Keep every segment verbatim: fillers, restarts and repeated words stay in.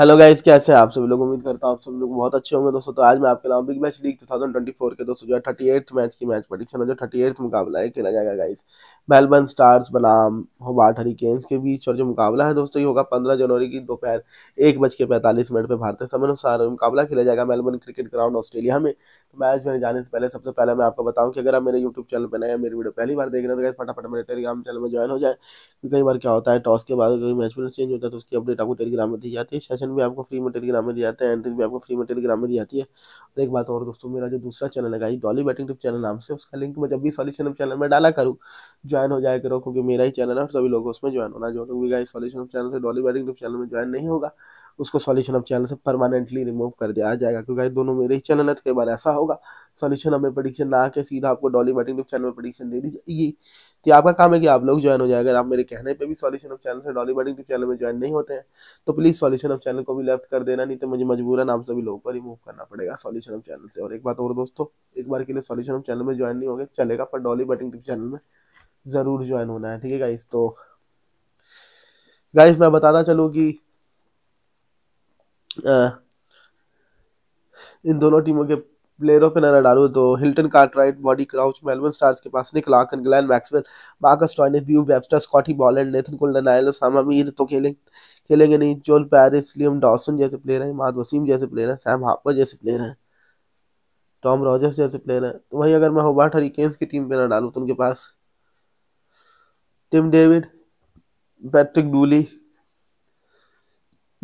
Hello guys, कैसे हैं आप सभी लोग। उम्मीद करता हूँ आप सभी लोग बहुत अच्छे होंगे। दोस्तों तो आज मैं आपके लाऊं बिग बैश लीग दो हज़ार चौबीस के दोस्तों जो है थर्टी एट्थ मैच की मैच प्रेडिक्शन है, जो थर्टी एट्थ मुकाबला है खेला जाएगा गाइस मेलबर्न स्टार्स बनाम होबार्ट हरिकेन्स के बीच। और जो मुकाबला है दोस्तों ये होगा पंद्रह जनवरी की दोपहर एक बज के पैंतालीस मिनट पर भारतीय समय अनुसार मुकाबला खेला जाएगा मेलबर्न क्रिकेट ग्राउंड ऑस्ट्रेलिया में। तो मैच में जाने से पहले सबसे पहले मैं आपको बताऊँ कि अगर आप मेरे यूट्यूब चैनल पर नए हैं, मेरी वीडियो पहली बार देख रहे हो तो गाइस फटाफट मेरे टेलीग्राम चैनल में ज्वाइन हो जाए। कई बार क्या होता है टॉस के बाद कोई मैच में चेंज होता है तो उसकी अपडेट आपको टेलीग्राम में दी जाती है, भी आपको फ्री में टेलीग्राम में दिया जाता है, एंट्री भी आपको फ्री में टेलीग्राम में दी जाती है। और एक बात और दोस्तों, मेरा जो दूसरा चैनल है डॉली बैटिंग टिप चैनल नाम से, उसका लिंक मैं जब भी सॉल्यूशन हब चैनल में डाला करूँ ज्वाइन हो जाया करो, क्योंकि मेरा ही चैनल है और सभी लोगों उसमें ज्वाइन होना। जो लोग भी गाइस सॉल्यूशन हब चैनल से डॉली बैटिंग टिप चैनल में ज्वाइन नहीं होगा उसको सॉल्यूशन हब चैनल से परमानेंटली रिमूव कर दिया जाएगा, क्योंकि दोनों मेरे ही चैनल है। तो कई बार ऐसा होगा सॉल्यूशन हब में प्रेडिक्शन ना आके सीधा आपको डॉली बैटिंग टिप चैनल में प्रेडिक्शन दे दी जाएगी। तो आपका काम है कि आप लोग ज्वाइन हो जाए। अगर आप मेरे कहने पे भी सॉल्यूशन ऑफ चैनल से डॉली बैटिंग के चैनल में ज्वाइन नहीं होते हैं तो प्लीज सॉल्यूशन ऑफ चैनल को भी लेफ्ट कर देना, नहीं तो मुझे मजबूरन आप सभी लोगों को रिमूव करना पड़ेगा सॉल्यूशन ऑफ चैनल से। और एक बात और दोस्तों, एक बार के लिए सॉल्यूशन ऑफ चैनल में ज्वाइन नहीं होंगे चलेगा, पर डॉली बैटिंग के चैनल में जरूर ज्वाइन होना है, ठीक है गाइस। तो गाइस मैं बताता चलूँ कि इन दोनों टीमों के प्लेयरों पे नजर डालू तो Hilton Cartwright, Brody Couch Melbourne Stars के पास, Nick Larkin, Glenn Maxwell, Marcus Stoinis, Beau Webster, Scotty Boland, Nathan कोल्डन, Usama Mir तो खेलेंगे खेलेंगे नहीं, जोल पेरिस, लियम डॉसन जैसे प्लेयर हैं, माध वसीम जैसे प्लेयर हैं, सैम हापर जैसे प्लेयर हैं, टॉम रॉजर्स जैसे प्लेयर हैं। तो वहीं अगर मैं होबार्ट हरिकेन्स की टीम पे नजर डालू तो उनके पास Tim David, Patrick Dooley,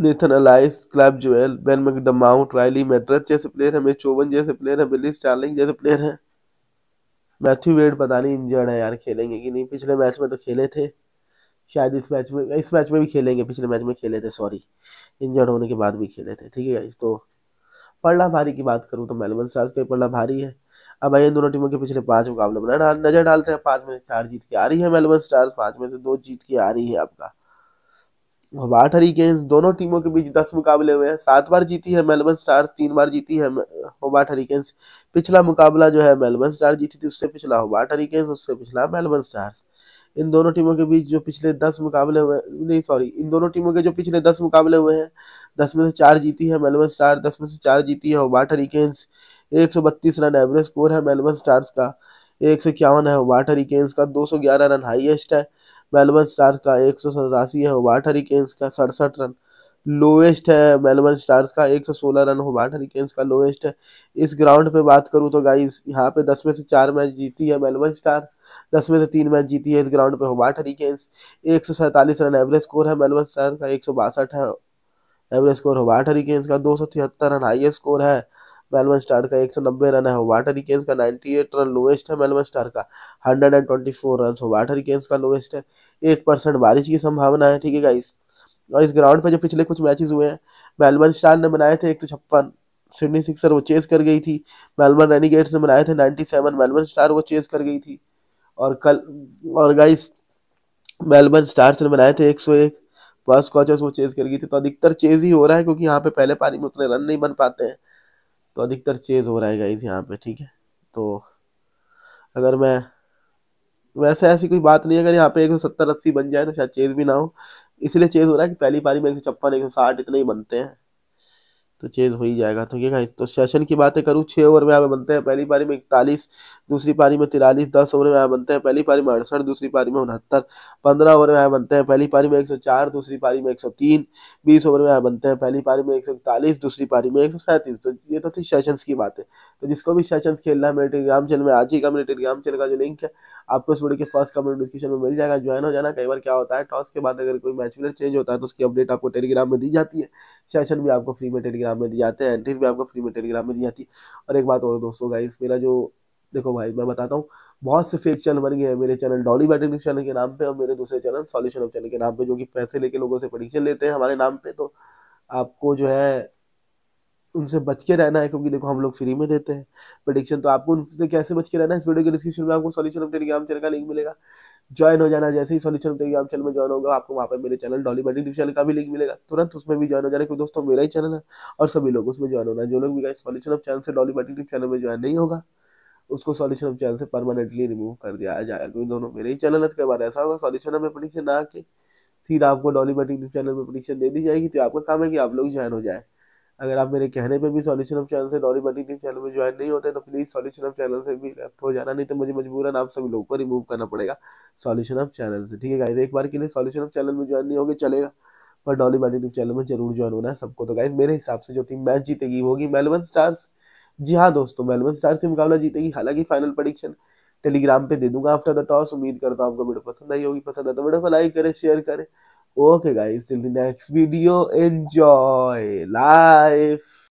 Nathan Ellis, Caleb Jewell, Ben McDermott, Riley Meredith जैसे प्लेयर हैं, मेचोवन जैसे प्लेयर हैं, बिली स्टार्लिंग जैसे प्लेयर हैं, मैथ्यू वेड पता नहीं इंजर्ड है यार, खेलेंगे कि नहीं। पिछले मैच में तो खेले थे, शायद इस मैच में इस मैच में भी खेलेंगे, पिछले मैच में खेले थे सॉरी, इंजर्ड होने के बाद भी खेले थे, ठीक है। तो पल्ला भारी की बात करूँ तो मेलबर्न स्टार्स का पल्ला भारी है। अब आइए दोनों टीमों के पिछले पाँच मुकाबले बनाए नजर डालते हैं। पाँच में चार जीत के आ रही है मेलबर्न स्टार्स, पाँच में से दो जीत के आ रही है आपका होबार्ट हरिकेन्स। दोनों टीमों के बीच दस मुकाबले हुए हैं, सात बार जीती है मेलबर्न स्टार्स, तीन बार जीती है होबार्ट हरिकेन्स। पिछला मुकाबला जो है मेलबर्न स्टार्स जीती थी, उससे पिछला होबार्ट हरिकेन्स, उससे पिछला मेलबर्न स्टार्स। इन दोनों टीमों के बीच जो पिछले दस मुकाबले हुए नहीं सॉरी इन दोनों टीमों के जो पिछले दस मुकाबले हुए हैं, दस में से चार जीती है मेलबर्न स्टार्स, दस में से चार जीती है होबार्ट हरिकेन्स। एक सौ बत्तीस रन एवरेज स्कोर है मेलबर्न स्टार्स का, एक सौ इक्यावन है होबार्ट हरिकेन्स का, दो सौ ग्यारह रन हाईएस्ट है मेलबर्न स्टार्स का, एक सौ सतासी है होबार्ट हरिकेन्स का, सड़सठ रन लोएस्ट है मेलबर्न स्टार्स का, एक सौ सोलह रन होबार्ट हरिकेन्स का लोएस्ट है। इस ग्राउंड पे बात करूँ तो गाइस यहाँ पे दस में से चार मैच जीती है मेलबर्न स्टार्स, दस में से तीन मैच जीती है इस ग्राउंड पे होबार्ट हरिकेन्स। एक सौ सैंतालीस रन एवरेज स्कोर है मेलबर्न स्टार्स का, एक सौ बासठ है एवरेज स्कोर होबार्ट हरिकेन्स का, दो सौ तिहत्तर रन हाईएस्ट स्कोर है मेलबर्न स्टार्स का, एक सौ नब्बे रन है होबार्ट हरिकेन्स का, अट्ठानवे रन लोएस्ट है मेलबर्न स्टार्स का, एक सौ चौबीस रन होबार्ट हरिकेन्स का लोएस्ट है। एक परसेंट बारिश की संभावना है, ठीक है गाइस। और इस ग्राउंड पे जो पिछले कुछ मैचेस हुए हैं मेलबर्न स्टार्स ने बनाए थे एक सौ छप्पन, सिडनी सिक्सर वो चेस कर गई थी, मेलबर्न रेनिगेट्स ने बनाए थे सत्तानवे, मेलबर्न स्टार्स वो चेस कर गई थी। और कल और गाइस मेलबर्न स्टार्स ने बनाए थे एक सौ एक, बस कोचेस वो चेस कर गई थी। तो अधिकतर चेज ही हो रहा है, क्योंकि यहाँ पे पहले पारी में उतने रन नहीं बन पाते हैं तो अधिकतर चेज हो रहा है गाइस यहाँ पे, ठीक है। तो अगर मैं वैसे ऐसी कोई बात नहीं है, अगर यहाँ पे एक सौ सत्तर अस्सी बन जाए तो शायद चेज भी ना हो, इसलिए चेज हो रहा है कि पहली पारी में एक सौ छप्पन एक सौ साठ इतने ही बनते हैं तो चेज हो ही जाएगा। तो ये गाइस तो सेशन की बातें करूँ, छः ओवर में यहाँ पे बनते हैं पहली पारी में इकतालीस, दूसरी पारी में तिरालीस, दस ओवर में यहाँ बनते हैं पहली पारी में अड़सठ, दूसरी पारी में उनहत्तर, पंद्रह ओवर में यहाँ बनते हैं पहली पारी में एक सौ चार, दूसरी पारी में एक सौ तीन, बीस ओवर में यहाँ बनते हैं पहली पारी में एक सौ इकतालीस, दूसरी पारी में एक सौ सैंतीस। तो ये तो थी सेशन की बातें। तो जिसको भी सेशन खेलना है मेरे टेलीग्राम चैनल में आज ही का, मेरे टेलीग्राम चैनल का जो लिंक है आपको इस वीडियो के फर्स्ट कमेंट डिस्क्रिप्शन में मिल जाएगा, ज्वाइन हो जाना। कई बार क्या होता है टॉस के बाद अगर कोई मैच विनर चेंज होता है तो उसकी अपडेट आपको टेलीग्राम में दी जाती है, सेशन भी आपको फ्री में टेलीग्राम में दी जाते हैं, एंट्रीज भी आपको फ्री में टेलीग्राम में दी जाती है। और एक बात और दोस्तों गाइस, मेरा जो देखो भाई मैं बताता हूँ, बहुत से फेक चैनल बन गए हैं, मेरे चैनल डॉली बैटिंग चैनल के नाम पे और मेरे दूसरे चैनल सॉल्यूशन ऑफ चैनल के नाम पे, जो कि पैसे लेके लोगों से प्रेडिक्शन लेते हैं हमारे नाम पे। तो आपको जो है उनसे बच के रहना है, क्योंकि देखो हम लोग फ्री में देते हैं प्रेडिक्शन, तो आपको उनसे कैसे बच के रहना है। इस वीडियो के डिस्क्रिप्शन में आपको सॉल्यूशन ऑफ टेलीग्राम चैनल का लिंक मिलेगा, ज्वाइन हो जाना। जैसे ही सॉल्यूशन ऑफ टेलीग्राम चैनल में ज्वाइन होगा आपको वहाँ पे मेरे चैनल डॉली बैटिंग चैनल का भी लिंक मिलेगा, तुरंत उसमें भी ज्वाइन हो जाना, क्योंकि दोस्तों मेरा ही चैनल है और सभी लोग उसमें ज्वाइन होना। जो लोग भी सॉल्यूशन ऑफ चैनल से डॉली बैटिंग चैनल में ज्वाइन नहीं होगा उसको सॉल्यूशन ऑफ चैनल से परमानेंटली रिमूव कर दिया जाएगा, क्योंकि दोनों मेरे ही चैनल है। तो कई बार ऐसा होगा सॉल्यूशन ऑफ में प्रेडिक्शन ना आके सीधा आपको डॉली बैटिंग चैनल पे प्रेडिक्शन दे दी जाएगी। तो आपका काम है कि आप लोग ज्वाइन हो जाए। अगर आप मेरे कहने पे भी सॉल्यूशन हब चैनल से डॉली बैटिंग टीम चैनल में ज्वाइन नहीं होते तो प्लीज़ सॉल्यूशन हब चैनल से भी लेफ्ट हो जाना, नहीं तो मुझे मजबूरन आप सभी लोगों को रिमूव करना पड़ेगा सॉल्यूशन हब चैनल से। ठीक है गाइस, एक बार के लिए सॉल्यूशन हब चैनल में ज्वाइन नहीं होगे चलेगा, पर डॉली बैटिंग टीम चैनल में जरूर ज्वाइन होना है सबको। तो गाइस मेरे हिसाब से जो टीम मैच जीतेगी होगी मेलबर्न स्टार्स। जी हाँ दोस्तों, मेलबर्न स्टार्स से मुकाबला जीतेगी। हालांकि फाइनल प्रेडिक्शन टेलीग्राम पे दे दूंगा आफ्टर द टॉस। उम्मीद करता हूँ आपको वीडियो पसंद आई होगी। पसंद आए तो वीडियो को लाइक करें, शेयर करें। Okay guys, till the next video, enjoy life.